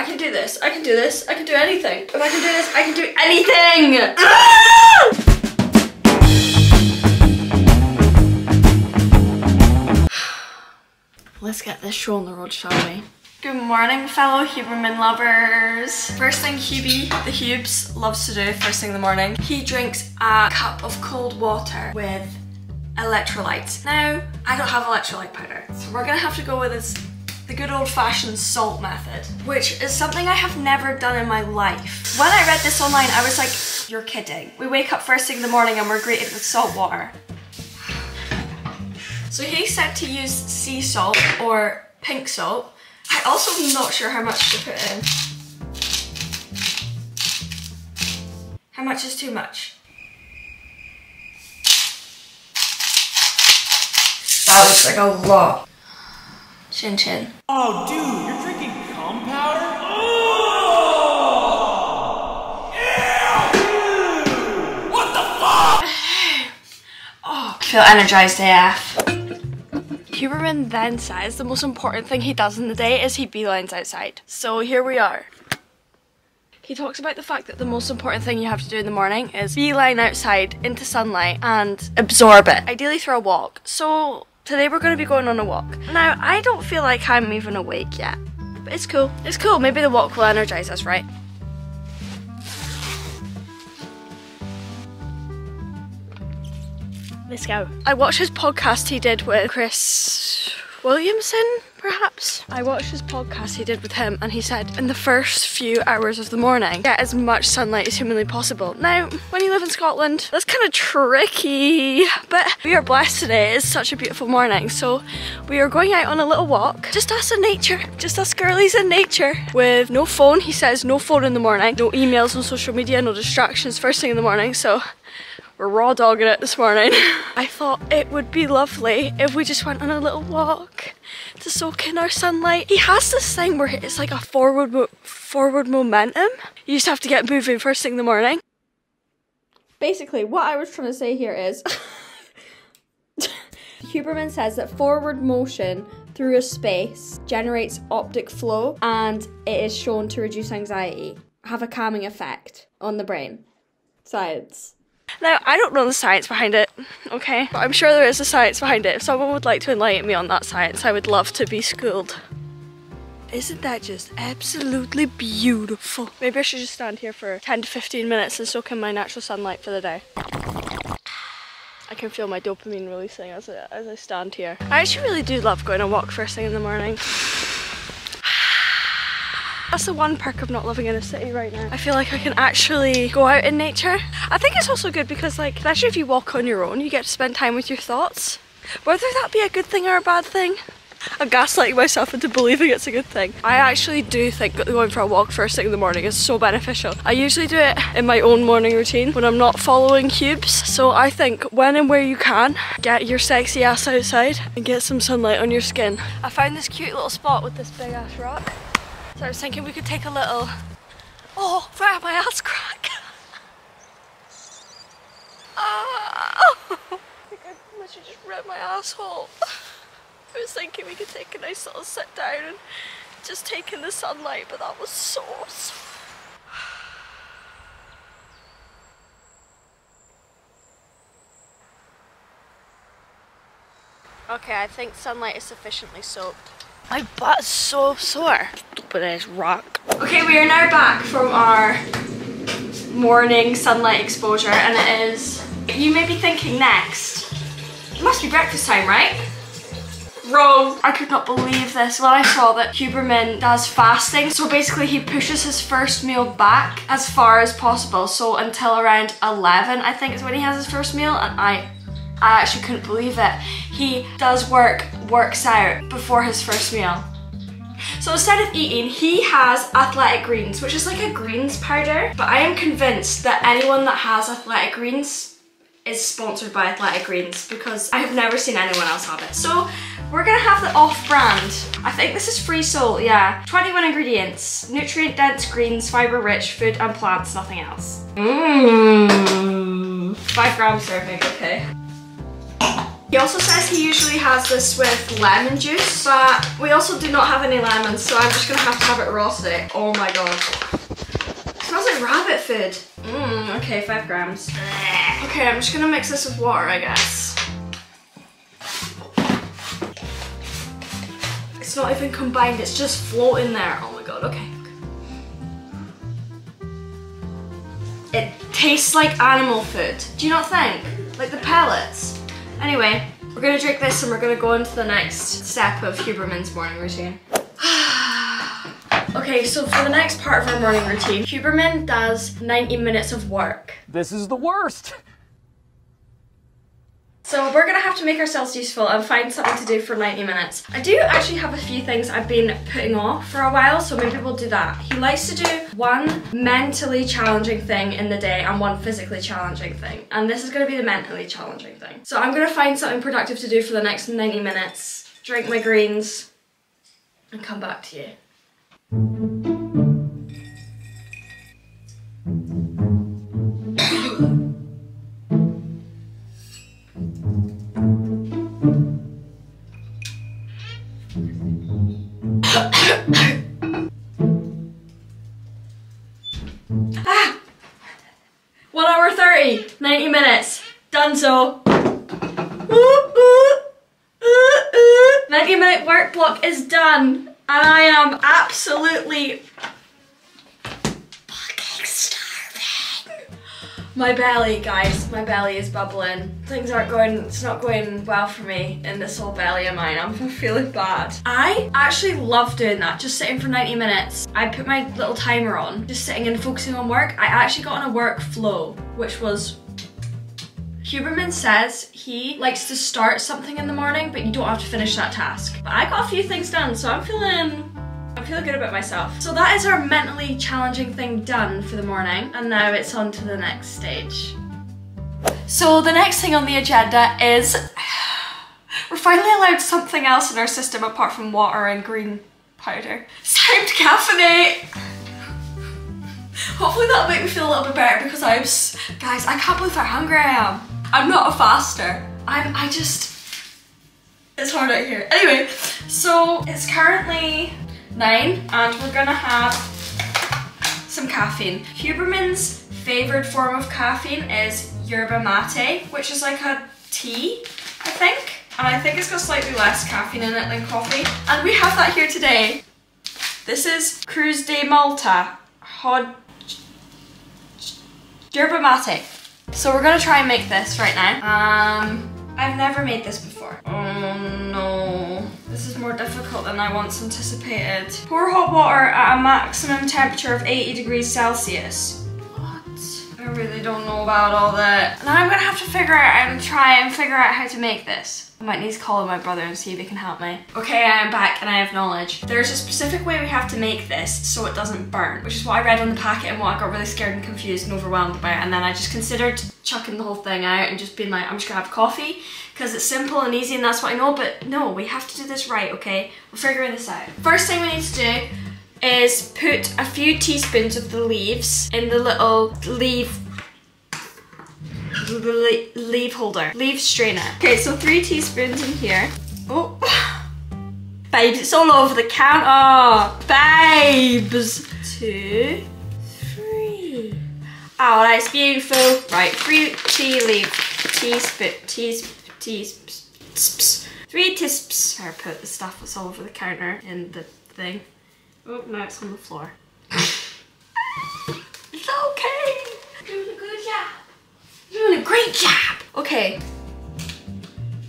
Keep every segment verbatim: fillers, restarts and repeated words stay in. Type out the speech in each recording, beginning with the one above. I can do this, I can do this, I can do anything. If I can do this, I can do anything! Ah! Let's get this show on the road, shall we? Good morning, fellow Huberman lovers. First thing Hubie, the Hubes, loves to do first thing in the morning, he drinks a cup of cold water with electrolytes. Now, I don't have electrolyte powder, so we're gonna have to go with this, the good old-fashioned salt method, which is something I have never done in my life. When I read this online, I was like, you're kidding. We wake up first thing in the morning and we're greeted with salt water. So he said to use sea salt or pink salt. I also am not sure how much to put in. How much is too much? That looks like a lot. Chin chin. Oh dude, you're drinking cum powder? Oh! Yeah, dude! What the fuck? Oh, I feel energized A F. Huberman then says the most important thing he does in the day is he beelines outside. So here we are. He talks about the fact that the most important thing you have to do in the morning is beeline outside into sunlight and absorb it, ideally through a walk. So today we're going to be going on a walk. Now, I don't feel like I'm even awake yet, but it's cool. It's cool. Maybe the walk will energize us, right? Let's go. I watched his podcast he did with Chris Williamson, perhaps? I watched his podcast he did with him, and he said in the first few hours of the morning, get as much sunlight as humanly possible. Now, when you live in Scotland, that's kind of tricky, but we are blessed today. It's such a beautiful morning, so we are going out on a little walk, just us in nature, just us girlies in nature, with no phone. He says no phone in the morning, no emails, no social media, no distractions first thing in the morning, so we're raw dogging it this morning. I thought it would be lovely if we just went on a little walk to soak in our sunlight. He has this thing where it's like a forward mo forward momentum. You just have to get moving first thing in the morning. Basically, what I was trying to say here is Huberman says that forward motion through a space generates optic flow and it is shown to reduce anxiety, have a calming effect on the brain. Science. Now, I don't know the science behind it, okay? But I'm sure there is a science behind it. If someone would like to enlighten me on that science, I would love to be schooled. Isn't that just absolutely beautiful? Maybe I should just stand here for ten to fifteen minutes and soak in my natural sunlight for the day. I can feel my dopamine releasing as I, as I stand here. I actually really do love going on a walk first thing in the morning. That's the one perk of not living in a city right now. I feel like I can actually go out in nature. I think it's also good because, like, especially if you walk on your own, you get to spend time with your thoughts. Whether that be a good thing or a bad thing, I'm gaslighting myself into believing it's a good thing. I actually do think that going for a walk first thing in the morning is so beneficial. I usually do it in my own morning routine when I'm not following Hubes. So I think when and where you can, get your sexy ass outside and get some sunlight on your skin. I found this cute little spot with this big ass rock. So I was thinking we could take a little, oh, right up my ass crack. Oh, I think I literally just ripped my asshole. I was thinking we could take a nice little sit down and just take in the sunlight, but that was so, so. Okay, I think sunlight is sufficiently soaked. My butt's so sore. Stupid ass rock. Okay, we are now back from our morning sunlight exposure, and it is, you may be thinking next, it must be breakfast time, right? Wrong. I could not believe this when I saw that Huberman does fasting. So basically he pushes his first meal back as far as possible. So until around eleven, I think is when he has his first meal, and I I actually couldn't believe it. He does work, works out before his first meal. So instead of eating, he has Athletic Greens, which is like a greens powder. But I am convinced that anyone that has Athletic Greens is sponsored by Athletic Greens because I have never seen anyone else have it. So we're gonna have the off-brand. I think this is Free Soul, yeah. twenty-one ingredients, nutrient-dense greens, fiber-rich, food and plants, nothing else. Mmm. Five grams serving, okay. He also says he usually has this with lemon juice, but we also do not have any lemons, so I'm just gonna have to have it raw today. Oh my god. It smells like rabbit food. Mmm, okay, five grams. Okay, I'm just gonna mix this with water, I guess. It's not even combined, it's just floating there. Oh my god, okay. It tastes like animal food. Do you not think? Like the pellets. Anyway, we're gonna drink this and we're gonna go into the next step of Huberman's morning routine. Okay, so for the next part of our morning routine, Huberman does ninety minutes of work. This is the worst. So we're gonna have to make ourselves useful and find something to do for ninety minutes. I do actually have a few things I've been putting off for a while, so maybe we'll do that. He likes to do one mentally challenging thing in the day and one physically challenging thing. And this is gonna be the mentally challenging thing. So I'm gonna find something productive to do for the next ninety minutes, drink my greens, and come back to you. ninety minutes. Done so. ninety minute work block is done. And I am absolutely fucking starving. My belly, guys, my belly is bubbling. Things aren't going, it's not going well for me in this whole belly of mine. I'm feeling bad. I actually love doing that, just sitting for ninety minutes. I put my little timer on, just sitting and focusing on work. I actually got on a work flow, which was Huberman says he likes to start something in the morning, but you don't have to finish that task. But I got a few things done, so I'm feeling, I'm feeling good about myself. So that is our mentally challenging thing done for the morning, and now it's on to the next stage. So the next thing on the agenda is we're finally allowed something else in our system apart from water and green powder. It's time to caffeinate. Hopefully that'll make me feel a little bit better because I'm, guys, I can't believe how hungry I am. I'm not a faster. I'm, I just, it's hard out here. Anyway, so it's currently nine and we're gonna have some caffeine. Huberman's favorite form of caffeine is Yerba Mate, which is like a tea, I think. And I think it's got slightly less caffeine in it than coffee. And we have that here today. This is Cruz de Malta. Hod Yerba Mate. So we're gonna try and make this right now. Um, I've never made this before. Oh no. This is more difficult than I once anticipated. Pour hot water at a maximum temperature of eighty degrees Celsius. What? I really don't know about all that. Now I'm gonna have to figure out and try and figure out how to make this. I might need to call my brother and see if he can help me. Okay, I am back and I have knowledge. There's a specific way we have to make this so it doesn't burn, which is what I read on the packet and what I got really scared and confused and overwhelmed about. And then I just considered chucking the whole thing out and just being like, I'm just gonna have coffee because it's simple and easy and that's what I know, but no, we have to do this right, okay? We're figuring this out. First thing we need to do is put a few teaspoons of the leaves in the little leaf leaf holder, leaf strainer. Okay, so three teaspoons in here. Oh, babes, it's all over the counter. Babes, two, three. Oh, that's beautiful. Right, three tea leaf, teaspoon, teaspoon, teaspoon, three teaspoons. I put the stuff that's all over the counter in the thing. Oh, now it's on the floor. It's okay. Doing a good job. Doing a great job! Okay.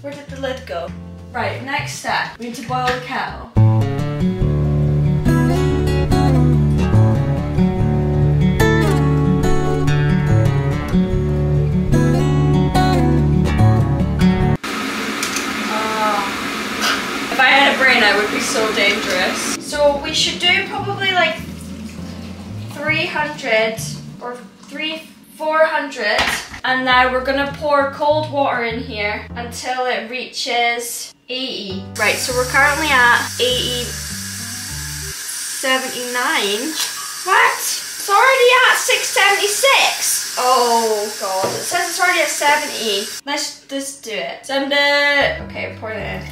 Where did the lid go? Right, next step. We need to boil the kettle. Oh. If I had a brain, I would be so dangerous. So we should do probably like three hundred or three, four hundred. And now we're gonna pour cold water in here until it reaches eighty. Right, so we're currently at eighty, seventy-nine. What? It's already at six seventy-six. Oh god, it says it's already at seventy. Let's just do it. Send it. Okay, pour it in.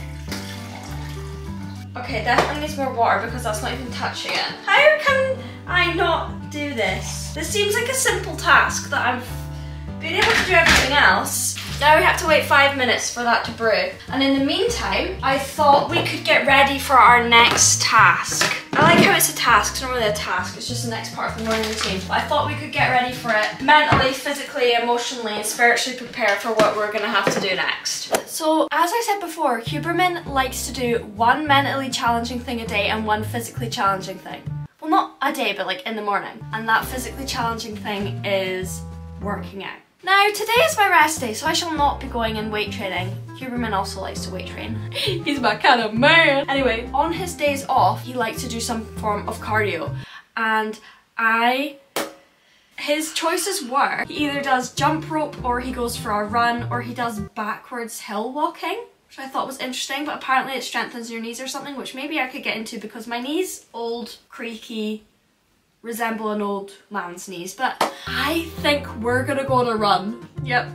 Okay, definitely needs more water because that's not even touching it. How can I not do this? This seems like a simple task that I've been able to do everything else. Now we have to wait five minutes for that to brew. And in the meantime, I thought we could get ready for our next task. I like how it's a task, it's not really a task, it's just the next part of the morning routine. But I thought we could get ready for it mentally, physically, emotionally, and spiritually prepared for what we're gonna have to do next. So, as I said before, Huberman likes to do one mentally challenging thing a day and one physically challenging thing. Well, not a day, but like in the morning. And that physically challenging thing is working out. Now, today is my rest day, so I shall not be going in weight training. Huberman also likes to weight train. He's my kind of man! Anyway, on his days off, he likes to do some form of cardio. And I... his choices were, he either does jump rope, or he goes for a run, or he does backwards hill walking, which I thought was interesting, but apparently it strengthens your knees or something, which maybe I could get into because my knees, old, creaky, resemble an old man's knees, but I think we're gonna go on a run. Yep.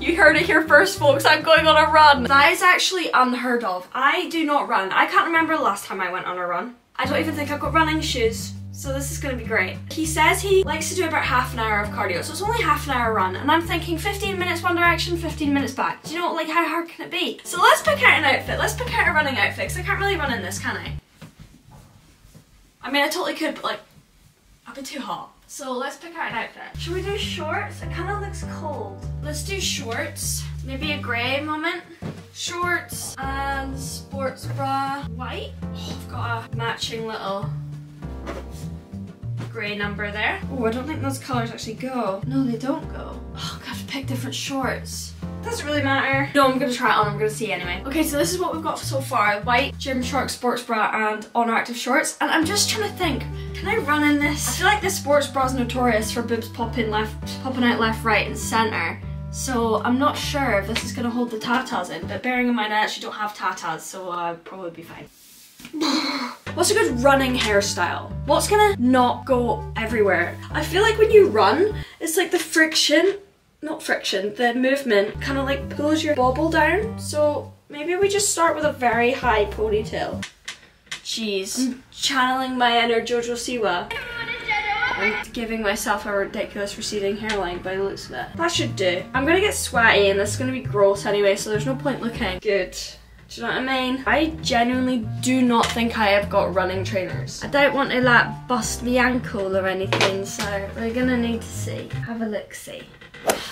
You heard it here first, folks, I'm going on a run. That is actually unheard of. I do not run. I can't remember the last time I went on a run. I don't even think I've got running shoes, so this is gonna be great. He says he likes to do about half an hour of cardio, so it's only half an hour run, and I'm thinking fifteen minutes one direction, fifteen minutes back. Do you know, like, how hard can it be? So let's pick out an outfit. Let's pick out a running outfit, because I can't really run in this, can I? I mean, I totally could, but like, I'll be too hot. So let's pick out an outfit. Should we do shorts? It kind of looks cold. Let's do shorts. Maybe a grey moment. Shorts and sports bra. White. Oh, I've got a matching little grey number there. Oh, I don't think those colours actually go. No, they don't go. Oh, I have to pick different shorts. Doesn't really matter. No, I'm gonna try it on, I'm gonna see anyway. Okay, so this is what we've got so far. White, Gymshark sports bra and On Active shorts. And I'm just trying to think, can I run in this? I feel like this sports bra is notorious for boobs popping left, popping out left, right and centre. So I'm not sure if this is gonna hold the tatas in, but bearing in mind I actually don't have tatas, so I'll probably be fine. What's a good running hairstyle? What's gonna not go everywhere? I feel like when you run, it's like the friction Not friction, the movement kind of like pulls your bobble down. So maybe we just start with a very high ponytail. Jeez, I'm channeling my inner JoJo Siwa. I'm giving myself a ridiculous receding hairline by the looks of it. That should do. I'm gonna get sweaty and this is gonna be gross anyway, so there's no point looking. Good. Do you know what I mean? I genuinely do not think I have got running trainers. I don't want to like bust my ankle or anything, so we're gonna need to see. Have a look-see.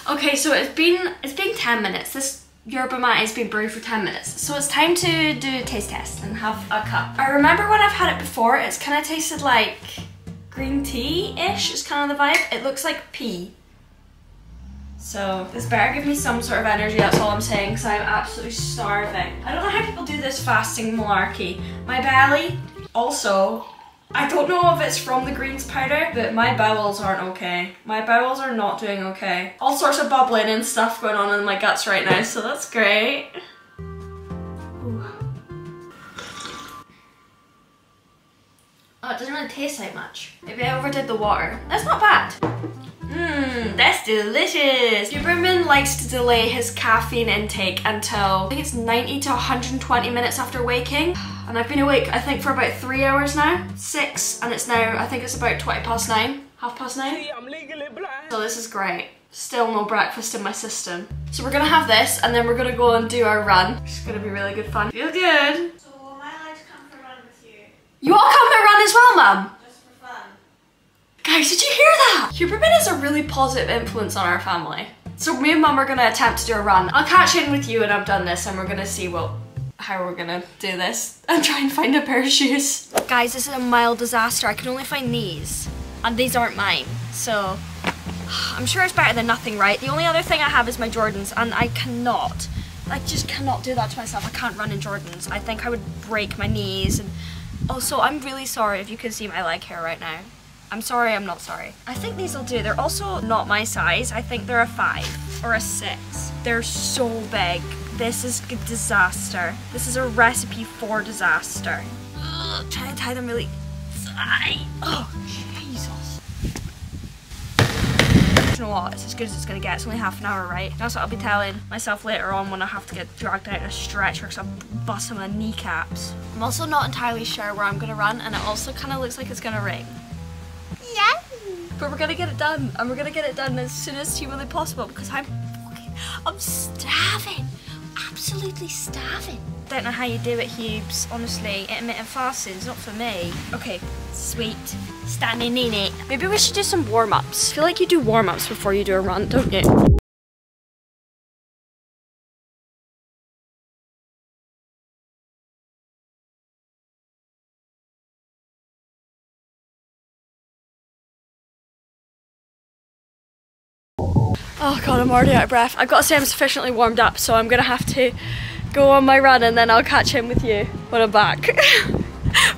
Okay, so it's been it's been ten minutes. This Yerba Mate has been brewed for ten minutes. So it's time to do a taste test and have a cup. I remember when I've had it before, it's kind of tasted like green tea-ish. It's kind of the vibe. It looks like pee. So this better give me some sort of energy, that's all I'm saying, because I'm absolutely starving. I don't know how people do this fasting malarkey. My belly, also, I don't know if it's from the greens powder, but my bowels aren't okay. My bowels are not doing okay. All sorts of bubbling and stuff going on in my guts right now, so that's great. Ooh. Oh, it doesn't really taste like much. Maybe I overdid the water. That's not bad. Mmm, that's delicious! Huberman likes to delay his caffeine intake until, I think it's ninety to one hundred twenty minutes after waking. And I've been awake, I think, for about three hours now. Six, and it's now, I think it's about twenty past nine. Half past nine. See, I'm legally blind. So this is great. Still no breakfast in my system. So we're gonna have this, and then we're gonna go and do our run. It's gonna be really good fun. Feel good! So am I allowed to come for a run with you? You all come for a run as well, Mum? Guys, did you hear that? Huberman is a really positive influence on our family. So me and Mum are gonna attempt to do a run. I'll catch in with you when I've done this and we're gonna see what, how we're gonna do this and try and find a pair of shoes. Guys, this is a mild disaster. I can only find these and these aren't mine. So I'm sure it's better than nothing, right? The only other thing I have is my Jordans and I cannot, I just cannot do that to myself. I can't run in Jordans. I think I would break my knees. And also, I'm really sorry if you can see my leg hair right now. I'm sorry, I'm not sorry. I think these will do. They're also not my size. I think they're a five or a six. They're so big. This is a disaster. This is a recipe for disaster. Ugh, try to tie them really tight. Oh, Jesus. know what, it's as good as it's going to get. It's only half an hour, right? That's what I'll be telling myself later on when I have to get dragged out in a stretcher because I'm busting my kneecaps. I'm also not entirely sure where I'm going to run, and it also kind of looks like it's going to rain. Yeah. But we're going to get it done, and we're going to get it done as soon as humanly possible because I'm fucking, I'm starving. Absolutely starving. Don't know how you do it, Hubes. Honestly, intermittent fasting's not for me. Okay, sweet. Standing in it. Maybe we should do some warm-ups. I feel like you do warm-ups before you do a run, don't you? Oh god, I'm already out of breath. I've got to say I'm sufficiently warmed up, so I'm gonna have to go on my run and then I'll catch in with you when I'm back.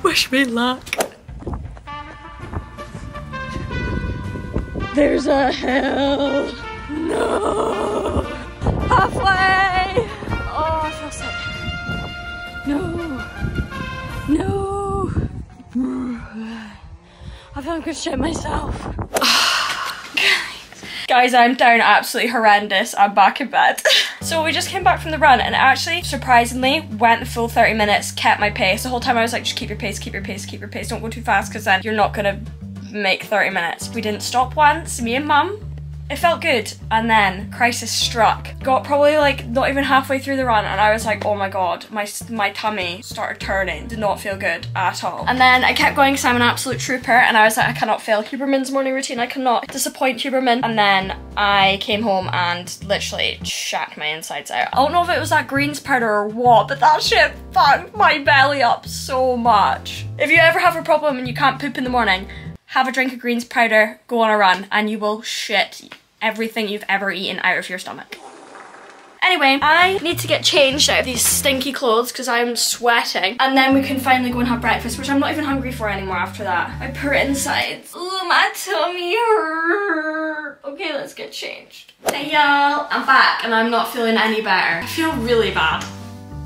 Wish me luck. There's a hill. No. Halfway. Oh, I feel sick. No. No. I feel I'm gonna shit myself. Guys, I'm down absolutely horrendous. I'm back in bed. So we just came back from the run and actually, surprisingly, went the full thirty minutes, kept my pace. The whole time I was like, just keep your pace, keep your pace, keep your pace. Don't go too fast because then you're not gonna make thirty minutes. We didn't stop once, me and mum. It felt good. And then crisis struck. Got probably like not even halfway through the run and I was like, oh my god, my my tummy started turning. Did not feel good at all. And then I kept going because I'm an absolute trooper and I was like, I cannot fail Huberman's morning routine. I cannot disappoint Huberman. And then I came home and literally shacked my insides out. I don't know if it was that greens powder or what, but that shit fucked my belly up so much. If you ever have a problem and you can't poop in the morning, have a drink of greens powder, go on a run, and you will shit everything you've ever eaten out of your stomach. Anyway, I need to get changed out of these stinky clothes because I'm sweating, and then we can finally go and have breakfast, which I'm not even hungry for anymore after that. I put it inside. Oh, my tummy hurt. Okay, let's get changed. Hey y'all, I'm back, and I'm not feeling any better. I feel really bad.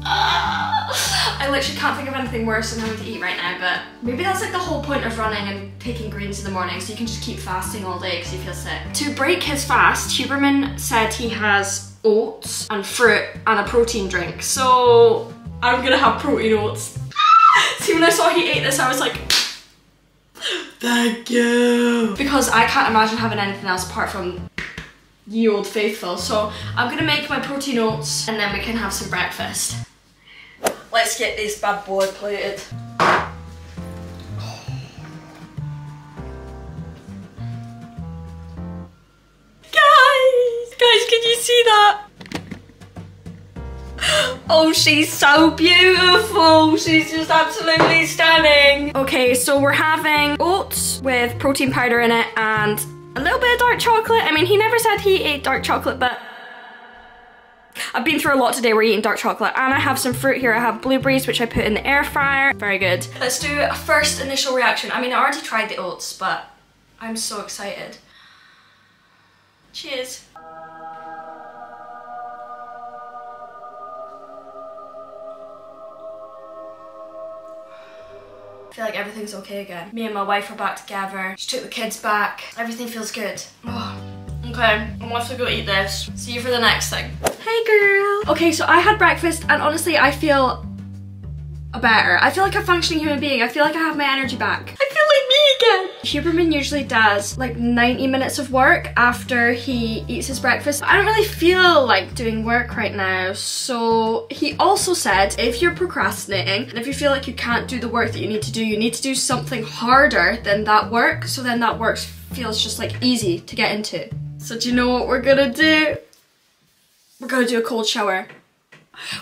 Uh, I literally can't think of anything worse than having to eat right now, but maybe that's like the whole point of running and taking greens in the morning, so you can just keep fasting all day because you feel sick. To break his fast, Huberman said he has oats and fruit and a protein drink, so I'm gonna have protein oats. See, when I saw he ate this, I was like, thank you. Because I can't imagine having anything else apart from ye old faithful, so I'm gonna make my protein oats and then we can have some breakfast. Let's get this bad boy plated. Guys! Guys, can you see that? Oh, she's so beautiful. She's just absolutely stunning. Okay, so we're having oats with protein powder in it and a little bit of dark chocolate. I mean, he never said he ate dark chocolate, but I've been through a lot today, we're eating dark chocolate, and I have some fruit here. I have blueberries, which I put in the air fryer. Very good. Let's do a first initial reaction. I mean, I already tried the oats, but I'm so excited. Cheers. I feel like everything's okay again. Me and my wife are back together. She took the kids back. Everything feels good. Oh. Okay, I'm gonna have to go eat this. See you for the next thing. Hey girl! Okay, so I had breakfast and honestly I feel better. I feel like a functioning human being. I feel like I have my energy back. I feel like me again! Huberman usually does like ninety minutes of work after he eats his breakfast. I don't really feel like doing work right now, so he also said if you're procrastinating and if you feel like you can't do the work that you need to do, you need to do something harder than that work, so then that work feels just like easy to get into. So do you know what we're gonna do? We're gonna do a cold shower,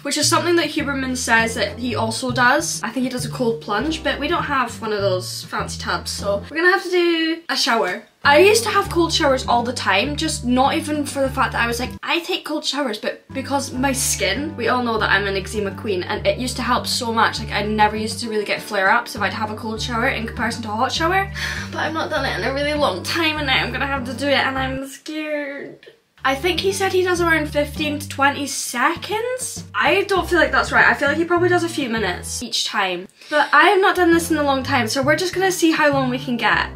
which is something that Huberman says that he also does. I think he does a cold plunge, but we don't have one of those fancy tubs, so we're gonna have to do a shower. I used to have cold showers all the time, just not even for the fact that I was like, I take cold showers, but because my skin, we all know that I'm an eczema queen, and it used to help so much. Like, I never used to really get flare-ups if I'd have a cold shower in comparison to a hot shower, but I've not done it in a really long time, and now I'm gonna have to do it, and I'm scared. I think he said he does around fifteen to twenty seconds. I don't feel like that's right. I feel like he probably does a few minutes each time. But I have not done this in a long time, so we're just gonna see how long we can get.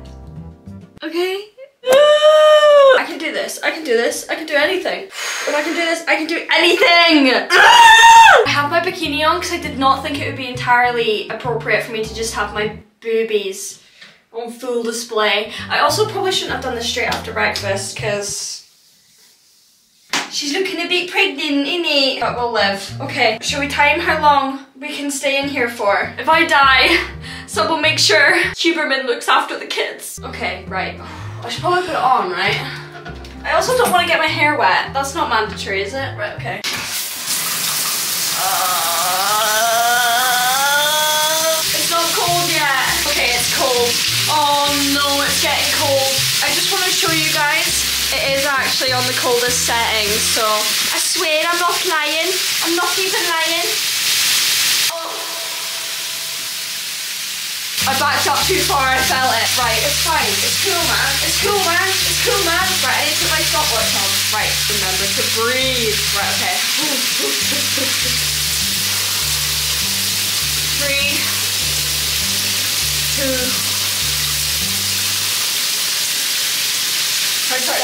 Okay? I can do this. do this. I can do anything. If I can do this, I can do anything. I have my bikini on because I did not think it would be entirely appropriate for me to just have my boobies on full display. I also probably shouldn't have done this straight after breakfast because she's looking a bit pregnant, innit? But we'll live. Okay, shall we time how long we can stay in here for? If I die, someone make sure Huberman looks after the kids. Okay, right. I should probably put it on, right? I also don't want to get my hair wet. That's not mandatory, is it? Right, okay. Uh, it's not cold yet. Okay, it's cold. Oh no, it's getting cold. I just want to show you guys. It is actually on the coldest setting, so I swear I'm not lying. I'm not even lying. Oh. I backed up too far, I felt it. Right, it's fine. It's cool, man. It's cool, man. It's cool, man. Right, I need to put my stopwatch on. Right, remember to breathe. Right, okay. Three, two. I tried it.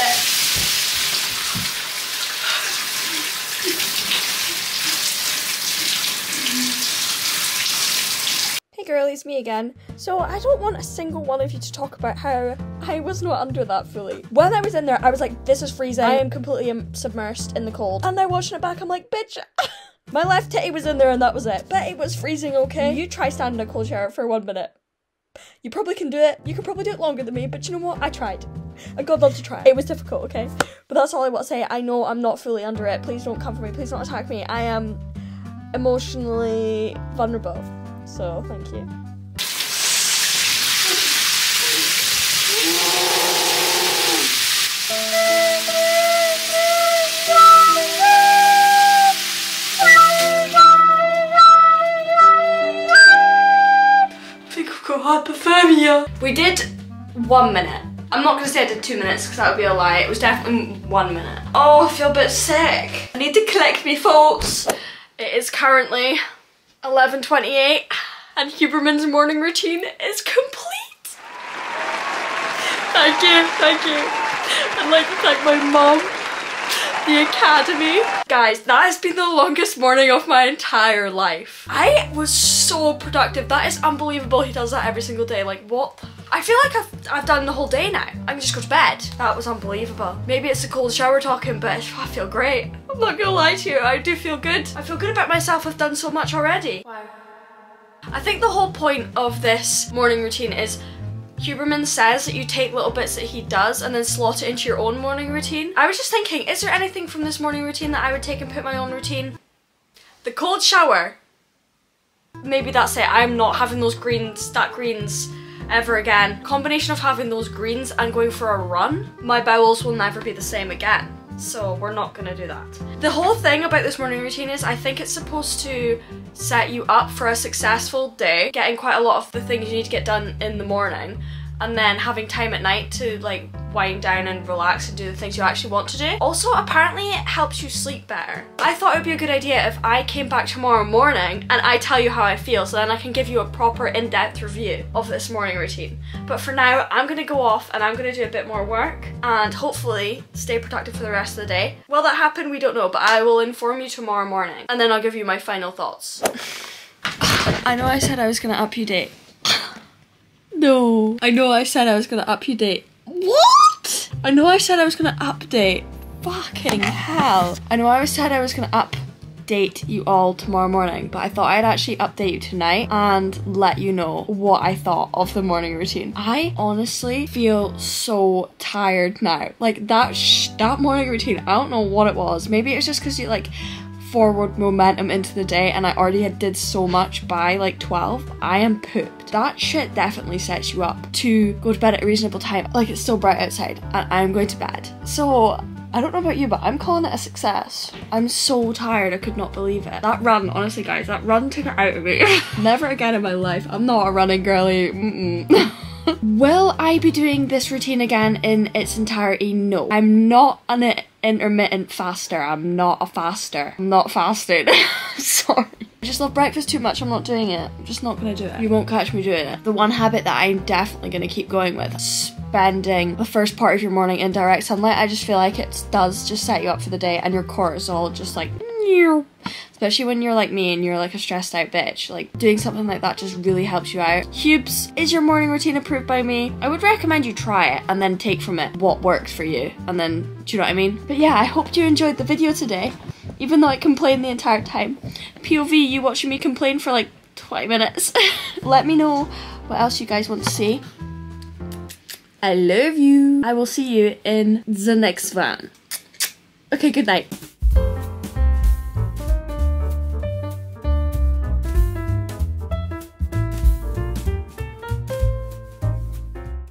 Hey girlies, me again. So I don't want a single one of you to talk about how I was not under that fully. When I was in there, I was like, this is freezing. I am completely submersed in the cold. And now watching it back, I'm like, bitch. My left titty was in there and that was it. But it was freezing, okay? You try standing in a cold shower for one minute. You probably can do it. You can probably do it longer than me, but you know what? I tried. And God love to try. It was difficult, okay? But that's all I want to say. I know I'm not fully under it. Please don't come for me. Please don't attack me. I am emotionally vulnerable. So, thank you. I think I've got hypothermia. We did one minute. I'm not gonna say I did two minutes because that would be a lie. It was definitely one minute. Oh, I feel a bit sick. I need to collect me thoughts. It is currently eleven twenty-eight and Huberman's morning routine is complete. Thank you, thank you. I'd like to thank my mum, the academy. Guys, that has been the longest morning of my entire life. I was so productive. That is unbelievable. He does that every single day. Like, what the? I feel like I've, I've done the whole day now. I can just go to bed. That was unbelievable. Maybe it's the cold shower talking, but I feel great. I'm not gonna lie to you, I do feel good. I feel good about myself, I've done so much already. Wow. I think the whole point of this morning routine is Huberman says that you take little bits that he does and then slot it into your own morning routine. I was just thinking, is there anything from this morning routine that I would take and put my own routine? The cold shower. Maybe that's it, I'm not having those greens, that greens, ever again. Combination of having those greens and going for a run, my bowels will never be the same again. So we're not gonna do that. The whole thing about this morning routine is I think it's supposed to set you up for a successful day, getting quite a lot of the things you need to get done in the morning and then having time at night to like wind down and relax and do the things you actually want to do. Also, apparently it helps you sleep better. I thought it would be a good idea if I came back tomorrow morning and I tell you how I feel, so then I can give you a proper in-depth review of this morning routine. But for now, I'm gonna go off and I'm gonna do a bit more work and hopefully stay productive for the rest of the day. Will that happen? We don't know, but I will inform you tomorrow morning and then I'll give you my final thoughts. I know I said I was gonna up you date. No. I know I said I was gonna up you date. What? I know I said I was gonna update. Fucking hell. I know I said I was gonna update you all tomorrow morning, but I thought I'd actually update you tonight and let you know what I thought of the morning routine. I honestly feel so tired now. Like that sh that morning routine, I don't know what it was. Maybe it's just because you like forward momentum into the day and I already had did so much by like twelve. I am pooped. That shit definitely sets you up to go to bed at a reasonable time. Like it's still bright outside and I'm going to bed. So I don't know about you, but I'm calling it a success. I'm so tired, I could not believe it. That run, honestly guys, that run took it out of me. Never again in my life. I'm not a running girly. Mm-mm. Will I be doing this routine again in its entirety? No. I'm not an intermittent faster. I'm not a faster. I'm not fasting. Sorry. I just love breakfast too much. I'm not doing it. I'm just not gonna do it. You won't catch me doing it. The one habit that I'm definitely gonna keep going with, spending the first part of your morning in direct sunlight, I just feel like it does just set you up for the day, and your cortisol just like, especially when you're like me and you're like a stressed out bitch, like doing something like that just really helps you out. Hubes, is your morning routine approved by me? I would recommend you try it and then take from it what works for you, and then, do you know what I mean? But yeah, I hope you enjoyed the video today, even though I complained the entire time. P O V, you watching me complain for like twenty minutes. Let me know what else you guys want to see. I love you. I will see you in the next one. Okay, good night.